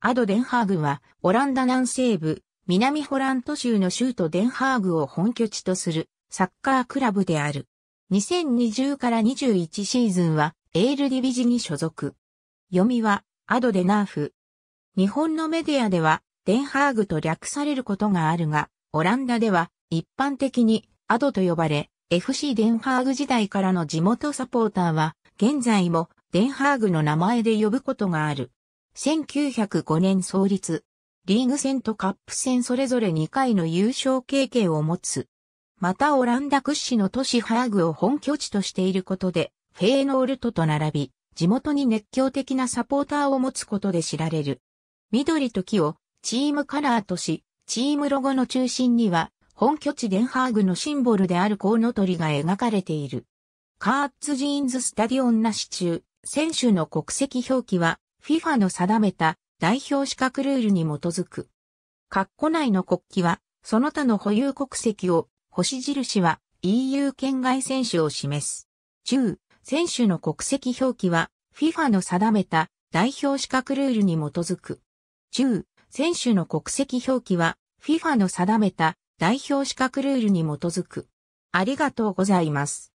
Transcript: アド・デンハーグは、オランダ南西部、南ホラント州の州都デンハーグを本拠地とするサッカークラブである。2020-21シーズンは、エールディビジに所属。読みは、アド・デナーフ。日本のメディアでは、デンハーグと略されることがあるが、オランダでは、一般的に、アドと呼ばれ、FC デンハーグ時代からの地元サポーターは、現在も、デンハーグの名前で呼ぶことがある。1905年創立。リーグ戦とカップ戦それぞれ2回の優勝経験を持つ。またオランダ屈指の都市ハーグを本拠地としていることで、フェーノールトと並び、地元に熱狂的なサポーターを持つことで知られる。緑と黄をチームカラーとし、チームロゴの中心には、本拠地デンハーグのシンボルであるコウノトリが描かれている。カーッツジーンズスタディオンナシ中、選手の国籍表記は、FIFA の定めた代表資格ルールに基づく。括弧内の国旗は、その他の保有国籍を、星印は EU 圏外選手を示す。中、選手の国籍表記は、FIFA の定めた代表資格ルールに基づく。中、選手の国籍表記は、FIFA の定めた代表資格ルールに基づく。ありがとうございます。